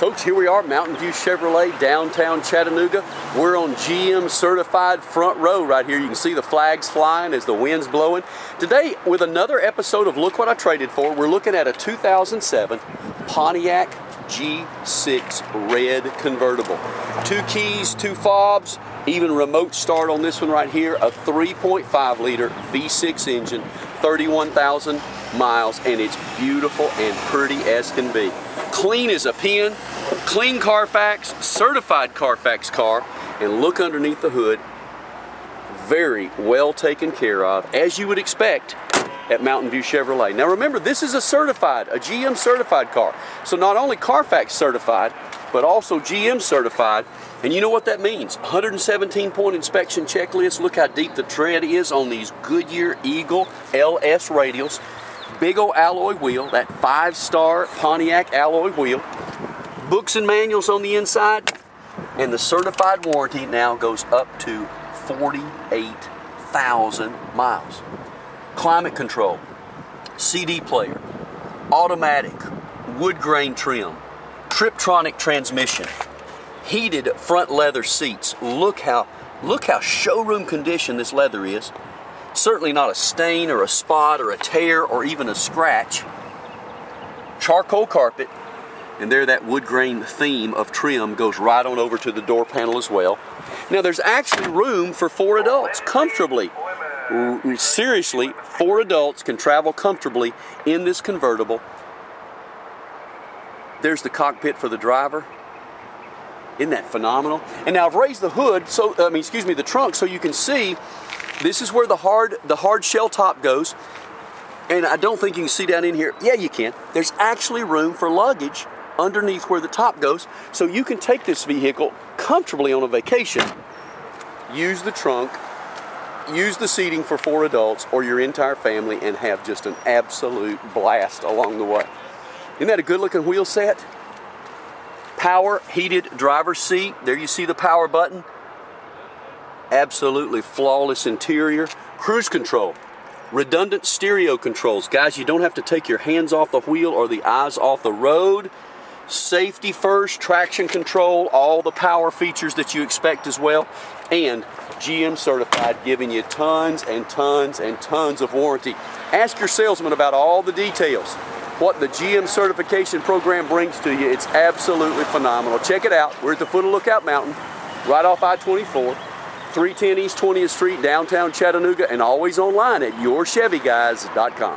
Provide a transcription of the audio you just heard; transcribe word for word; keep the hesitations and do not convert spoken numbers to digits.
Folks, here we are, Mountain View Chevrolet, downtown Chattanooga. We're on G M certified front row right here. You can see the flags flying as the wind's blowing. Today, with another episode of Look What I Traded For, we're looking at a two thousand seven Pontiac G six red convertible. Two keys, two fobs, even remote start on this one right here, a three point five liter V six engine, thirty-one thousand miles, and it's beautiful and pretty as can be. Clean as a pin, clean Carfax, certified Carfax car, and look underneath the hood, very well taken care of, as you would expect at Mountain View Chevrolet. Now remember, this is a certified, a G M certified car. So not only Carfax certified, but also G M certified. And you know what that means, one hundred seventeen point inspection checklist. Look how deep the tread is on these Goodyear Eagle L S radials. Big old alloy wheel, that five-star Pontiac alloy wheel. Books and manuals on the inside. And the certified warranty now goes up to forty-eight thousand miles. Climate control, C D player, automatic, wood grain trim, Triptronic transmission, heated front leather seats. Look how, look how showroom condition this leather is. Certainly not a stain or a spot or a tear or even a scratch. Charcoal carpet, and there that wood grain theme of trim goes right on over to the door panel as well. Now there's actually room for four adults comfortably. Seriously, four adults can travel comfortably in this convertible. There's the cockpit for the driver. Isn't that phenomenal? And now I've raised the hood, so I mean, excuse me, the trunk, so you can see. This is where the hard the hard shell top goes, and I don't think you can see down in here. Yeah, you can. There's actually room for luggage underneath where the top goes, so you can take this vehicle comfortably on a vacation. Use the trunk, use the seating for four adults or your entire family, and have just an absolute blast along the way. Isn't that a good-looking wheel set? Power heated driver's seat. There you see the power button. Absolutely flawless interior. Cruise control, redundant stereo controls. Guys, you don't have to take your hands off the wheel or the eyes off the road. Safety first, traction control, all the power features that you expect as well. And G M certified, giving you tons and tons and tons of warranty. Ask your salesman about all the details. What the G M certification program brings to you, it's absolutely phenomenal. Check it out. We're at the foot of Lookout Mountain, right off I twenty-four. three ten East twentieth Street, downtown Chattanooga, and always online at your chevy guys dot com.